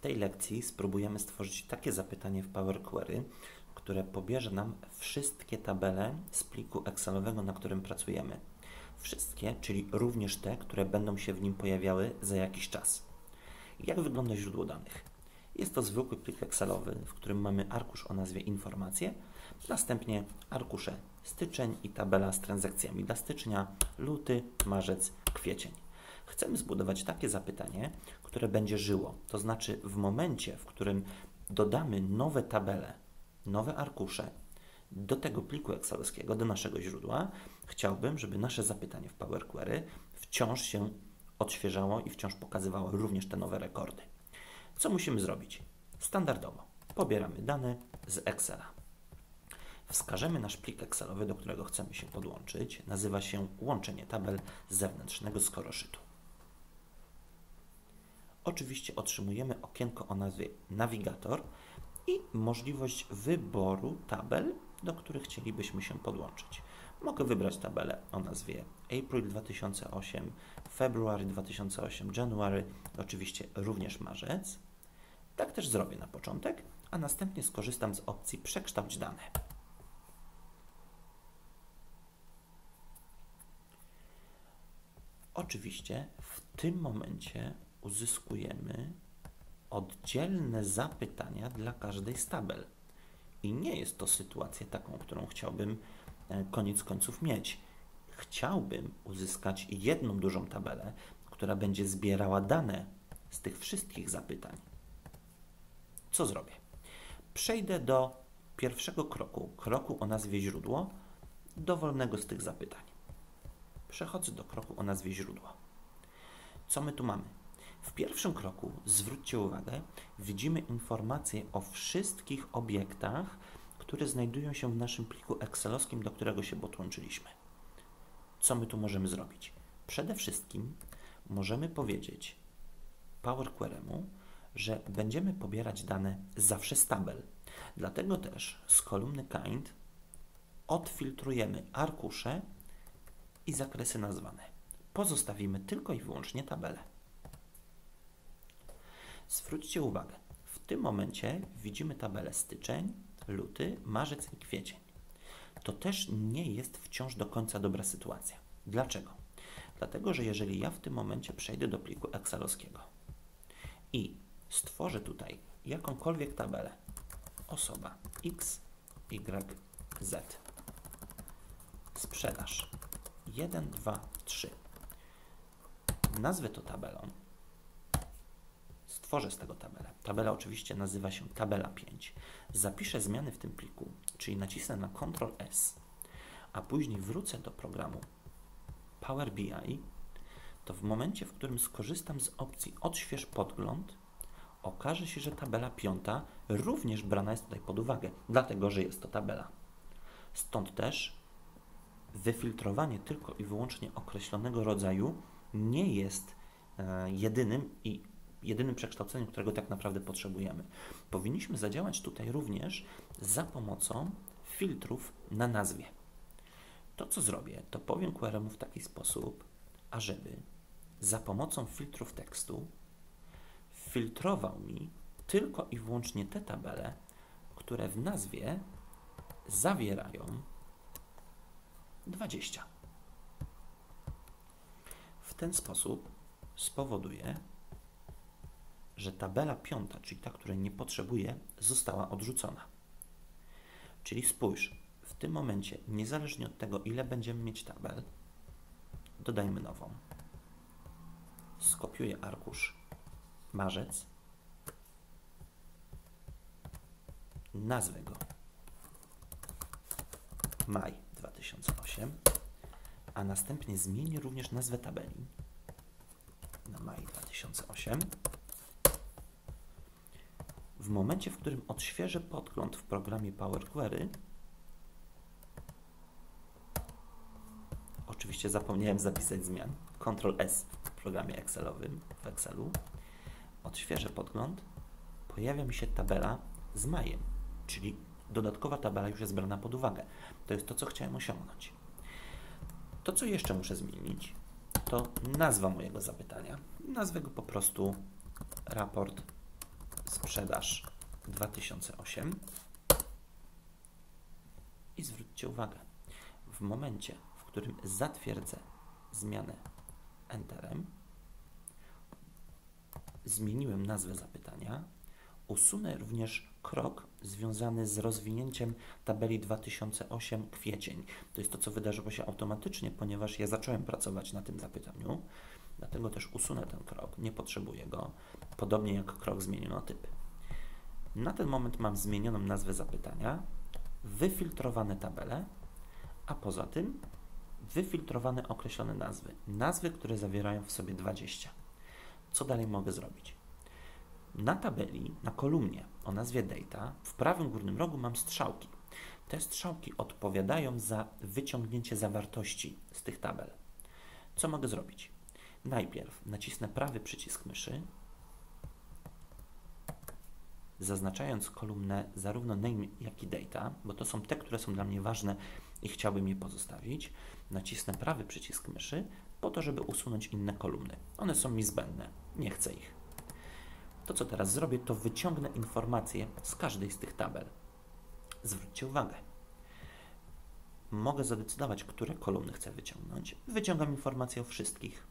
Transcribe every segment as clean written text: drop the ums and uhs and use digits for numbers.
W tej lekcji spróbujemy stworzyć takie zapytanie w Power Query, które pobierze nam wszystkie tabele z pliku Excelowego, na którym pracujemy. Wszystkie, czyli również te, które będą się w nim pojawiały za jakiś czas. Jak wygląda źródło danych? Jest to zwykły plik Excelowy, w którym mamy arkusz o nazwie Informacje, następnie arkusze Styczeń i tabela z transakcjami dla stycznia, luty, marzec, kwiecień. Chcemy zbudować takie zapytanie, które będzie żyło, to znaczy w momencie, w którym dodamy nowe tabele, nowe arkusze do tego pliku excelowskiego, do naszego źródła, chciałbym, żeby nasze zapytanie w Power Query wciąż się odświeżało i wciąż pokazywało również te nowe rekordy. Co musimy zrobić? Standardowo pobieramy dane z Excela. Wskażemy nasz plik Excelowy, do którego chcemy się podłączyć. Nazywa się łączenie tabel z zewnętrznego skoroszytu. Oczywiście otrzymujemy okienko o nazwie Nawigator i możliwość wyboru tabel, do których chcielibyśmy się podłączyć. Mogę wybrać tabelę o nazwie April 2008, February 2008, January, oczywiście również marzec. Tak też zrobię na początek, a następnie skorzystam z opcji Przekształć dane. Oczywiście w tym momencie uzyskujemy oddzielne zapytania dla każdej z tabel. I nie jest to sytuacja taką, którą chciałbym koniec końców mieć. Chciałbym uzyskać jedną dużą tabelę, która będzie zbierała dane z tych wszystkich zapytań. Co zrobię? Przejdę do pierwszego kroku o nazwie źródło, dowolnego z tych zapytań. Przechodzę do kroku o nazwie źródło. Co my tu mamy? W pierwszym kroku, zwróćcie uwagę, widzimy informacje o wszystkich obiektach, które znajdują się w naszym pliku excelowskim, do którego się podłączyliśmy. Co my tu możemy zrobić? Przede wszystkim możemy powiedzieć Power Query'emu, że będziemy pobierać dane zawsze z tabel. Dlatego też z kolumny Kind odfiltrujemy arkusze i zakresy nazwane. Pozostawimy tylko i wyłącznie tabelę. Zwróćcie uwagę, w tym momencie widzimy tabelę styczeń, luty, marzec i kwiecień. To też nie jest wciąż do końca dobra sytuacja. Dlaczego? Dlatego, że jeżeli ja w tym momencie przejdę do pliku excelowskiego i stworzę tutaj jakąkolwiek tabelę, osoba X, Y, Z, sprzedaż 1, 2, 3, nazwę to tabelą, stworzę z tego tabelę. Tabela oczywiście nazywa się tabela 5. Zapiszę zmiany w tym pliku, czyli nacisnę na Ctrl S, a później wrócę do programu Power BI, to w momencie, w którym skorzystam z opcji Odśwież podgląd, okaże się, że tabela 5 również brana jest tutaj pod uwagę, dlatego, że jest to tabela. Stąd też wyfiltrowanie tylko i wyłącznie określonego rodzaju nie jest jedynym przekształceniem, którego tak naprawdę potrzebujemy. Powinniśmy zadziałać tutaj również za pomocą filtrów na nazwie. To, co zrobię, to powiem query'emu w taki sposób, ażeby za pomocą filtrów tekstu filtrował mi tylko i wyłącznie te tabele, które w nazwie zawierają 20. W ten sposób spowoduje, że tabela 5, czyli ta, której nie potrzebuję, została odrzucona. Czyli spójrz, w tym momencie, niezależnie od tego, ile będziemy mieć tabel, dodajmy nową. Skopiuję arkusz marzec, nazwę go maj 2008, a następnie zmienię również nazwę tabeli na maj 2008. W momencie, w którym odświeżę podgląd w programie Power Query, oczywiście zapomniałem zapisać zmian, Ctrl S w programie Excelowym, w Excelu, odświeżę podgląd, pojawia mi się tabela z majem, czyli dodatkowa tabela już jest brana pod uwagę. To jest to, co chciałem osiągnąć. To, co jeszcze muszę zmienić, to nazwa mojego zapytania. Nazwę go po prostu raport sprzedaż 2008 i zwróćcie uwagę, w momencie, w którym zatwierdzę zmianę Enterem, zmieniłem nazwę zapytania, usunę również krok związany z rozwinięciem tabeli 2008 kwiecień. To jest to, co wydarzyło się automatycznie, ponieważ ja zacząłem pracować na tym zapytaniu, dlatego też usunę ten krok, nie potrzebuję go, podobnie jak krok zmieniono typy. Na ten moment mam zmienioną nazwę zapytania, wyfiltrowane tabele, a poza tym wyfiltrowane określone nazwy. Nazwy, które zawierają w sobie 20. Co dalej mogę zrobić? Na tabeli, na kolumnie o nazwie Data, w prawym górnym rogu mam strzałki. Te strzałki odpowiadają za wyciągnięcie zawartości z tych tabel. Co mogę zrobić? Najpierw nacisnę prawy przycisk myszy, zaznaczając kolumnę zarówno Name, jak i Data, bo to są te, które są dla mnie ważne i chciałbym je pozostawić. Nacisnę prawy przycisk myszy po to, żeby usunąć inne kolumny. One są mi zbędne, nie chcę ich. To, co teraz zrobię, to wyciągnę informacje z każdej z tych tabel. Zwróćcie uwagę. Mogę zadecydować, które kolumny chcę wyciągnąć. Wyciągam informacje o wszystkich.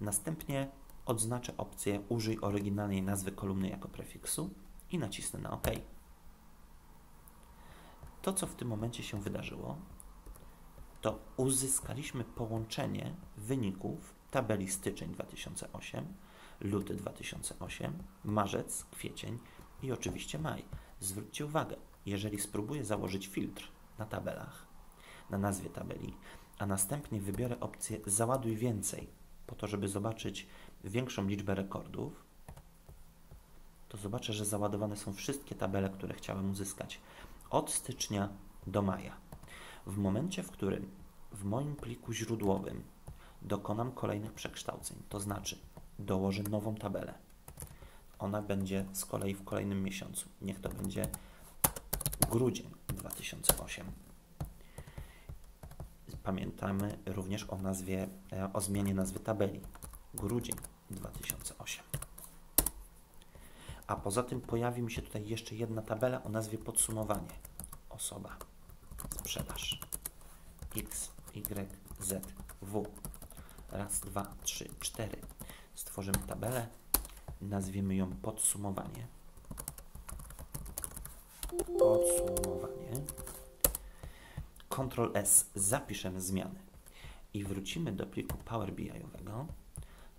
Następnie odznaczę opcję Użyj oryginalnej nazwy kolumny jako prefiksu i nacisnę na OK. To, co w tym momencie się wydarzyło, to uzyskaliśmy połączenie wyników tabeli styczeń 2008, luty 2008, marzec, kwiecień i oczywiście maj. Zwróćcie uwagę, jeżeli spróbuję założyć filtr na tabelach, na nazwie tabeli, a następnie wybiorę opcję Załaduj więcej, po to, żeby zobaczyć większą liczbę rekordów, to zobaczę, że załadowane są wszystkie tabele, które chciałem uzyskać od stycznia do maja. W momencie, w którym w moim pliku źródłowym dokonam kolejnych przekształceń, to znaczy dołożę nową tabelę. Ona będzie z kolei w kolejnym miesiącu. Niech to będzie grudzień 2008. Pamiętamy również o zmianie nazwy tabeli. Grudzień 2008. A poza tym pojawi mi się tutaj jeszcze jedna tabela o nazwie podsumowanie. Osoba, sprzedaż, X, Y, Z, W. Raz, dwa, trzy, cztery. Stworzymy tabelę, nazwiemy ją podsumowanie. Podsumowanie. Ctrl S, zapiszemy zmiany i wrócimy do pliku Power BI-owego.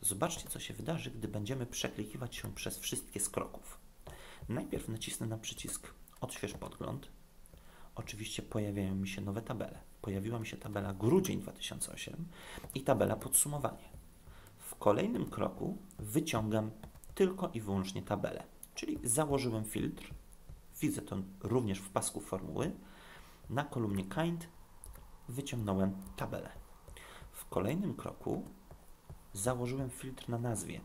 Zobaczcie, co się wydarzy, gdy będziemy przeklikiwać się przez wszystkie z kroków. Najpierw nacisnę na przycisk Odśwież podgląd. Oczywiście pojawiają mi się nowe tabele. Pojawiła mi się tabela grudzień 2008 i tabela podsumowanie. W kolejnym kroku wyciągam tylko i wyłącznie tabelę, czyli założyłem filtr. Widzę to również w pasku formuły. Na kolumnie Kind wyciągnąłem tabelę. W kolejnym kroku założyłem filtr na nazwie,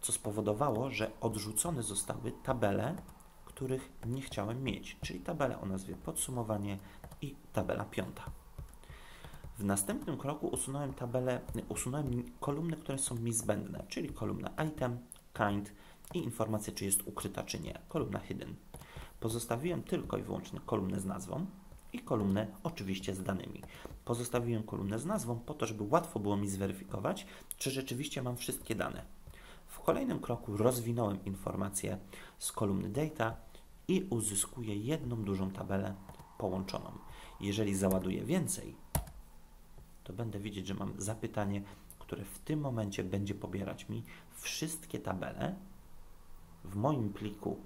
co spowodowało, że odrzucone zostały tabele, których nie chciałem mieć, czyli tabela o nazwie podsumowanie i tabela piąta. W następnym kroku usunąłem kolumny, które są mi zbędne, czyli kolumna Item, Kind i informacja, czy jest ukryta, czy nie, kolumna Hidden. Pozostawiłem tylko i wyłącznie kolumnę z nazwą i kolumnę oczywiście z danymi. Pozostawiłem kolumnę z nazwą po to, żeby łatwo było mi zweryfikować, czy rzeczywiście mam wszystkie dane. W kolejnym kroku rozwinąłem informację z kolumny Data i uzyskuję jedną dużą tabelę połączoną. Jeżeli załaduję więcej, to będę widzieć, że mam zapytanie, które w tym momencie będzie pobierać mi wszystkie tabele w moim pliku,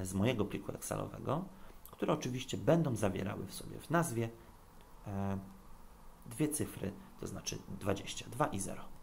z mojego pliku Excelowego, które oczywiście będą zawierały w sobie w nazwie dwie cyfry, to znaczy 22 i 0.